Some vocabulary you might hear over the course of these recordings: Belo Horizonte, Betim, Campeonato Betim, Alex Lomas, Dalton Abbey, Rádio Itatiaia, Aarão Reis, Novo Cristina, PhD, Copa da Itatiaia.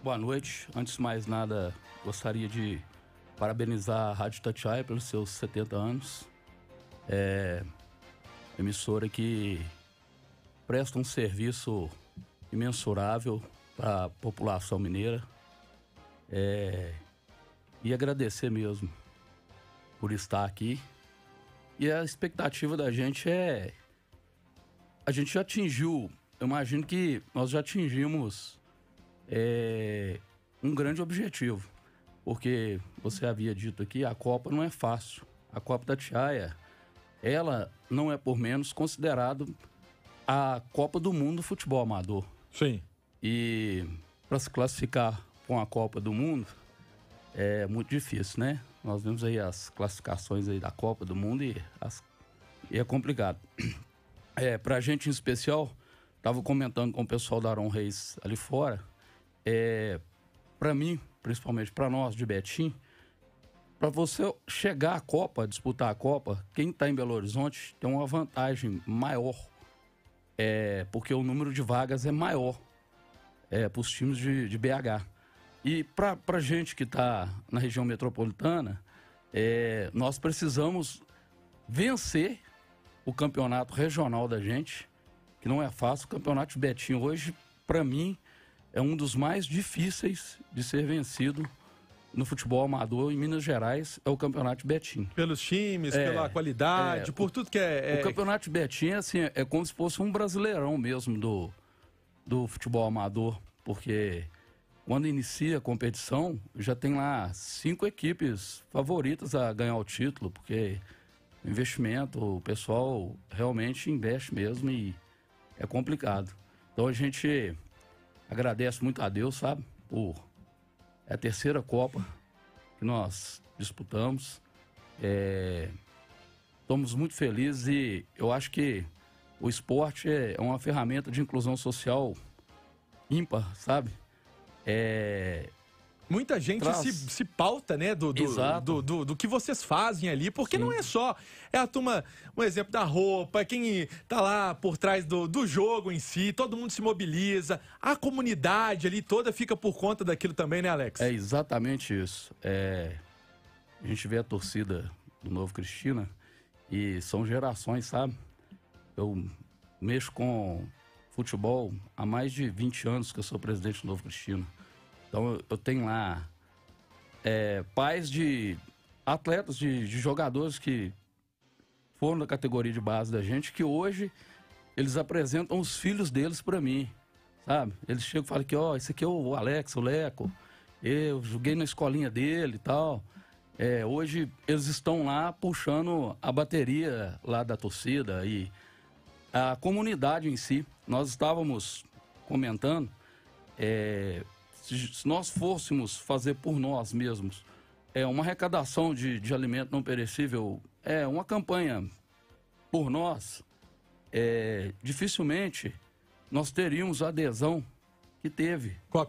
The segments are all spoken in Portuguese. Boa noite. Antes de mais nada, gostaria de parabenizar a Rádio Itatiaia pelos seus 70 anos. É emissora que presta um serviço imensurável para a população mineira. E agradecer mesmo por estar aqui. E a expectativa da gente é... A gente já atingiu... Eu imagino que nós já atingimos um grande objetivo. Porque você havia dito aqui, a Copa não é fácil. A Copa da Itatiaia, ela não é por menos considerada a Copa do Mundo do futebol amador. Sim. E para se classificar com a Copa do Mundo é muito difícil, né? Nós vemos aí as classificações aí da Copa do Mundo e é complicado. Para a gente em especial... Estava comentando com o pessoal da Aarão Reis ali fora. Para mim, principalmente para nós de Betim, para você chegar à Copa, disputar a Copa, quem está em Belo Horizonte tem uma vantagem maior, porque o número de vagas é maior para os times de BH. E para a gente que está na região metropolitana, nós precisamos vencer o campeonato regional da gente, que não é fácil. O Campeonato Betim hoje, para mim, é um dos mais difíceis de ser vencido no futebol amador em Minas Gerais, é o Campeonato Betim. Pelos times, pela qualidade, por tudo que é... O Campeonato Betim, assim, é como se fosse um brasileirão mesmo do futebol amador, porque quando inicia a competição, já tem lá 5 equipes favoritas a ganhar o título, porque o investimento, o pessoal realmente investe mesmo e... É complicado. Então a gente agradece muito a Deus, sabe? É a terceira Copa que nós disputamos. Estamos muito felizes e eu acho que o esporte é uma ferramenta de inclusão social ímpar, sabe? Muita gente se pauta, né, do que vocês fazem ali, porque Sim. Não é só... É a turma, um exemplo da roupa, quem tá lá por trás do jogo em si, todo mundo se mobiliza, a comunidade ali toda fica por conta daquilo também, né, Alex? É exatamente isso. A gente vê a torcida do Novo Cristina e são gerações, sabe? Eu mexo com futebol há mais de 20 anos que eu sou presidente do Novo Cristina. Então, eu tenho lá pais de atletas, de jogadores que foram da categoria de base da gente, que hoje eles apresentam os filhos deles para mim, sabe? Eles chegam e falam que, esse aqui é o Alex, o Leco, eu joguei na escolinha dele e tal. Hoje eles estão lá puxando a bateria lá da torcida e a comunidade em si. Nós estávamos comentando... Se nós fôssemos fazer por nós mesmos uma arrecadação de alimento não perecível, uma campanha por nós, dificilmente nós teríamos a adesão que teve com a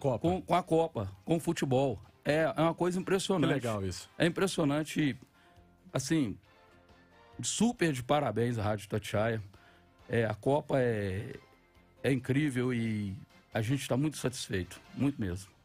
Copa, com o futebol. É uma coisa impressionante. Que legal isso. É impressionante, assim, super de parabéns à Rádio Itatiaia. A Copa é incrível e... A gente está muito satisfeito, muito mesmo.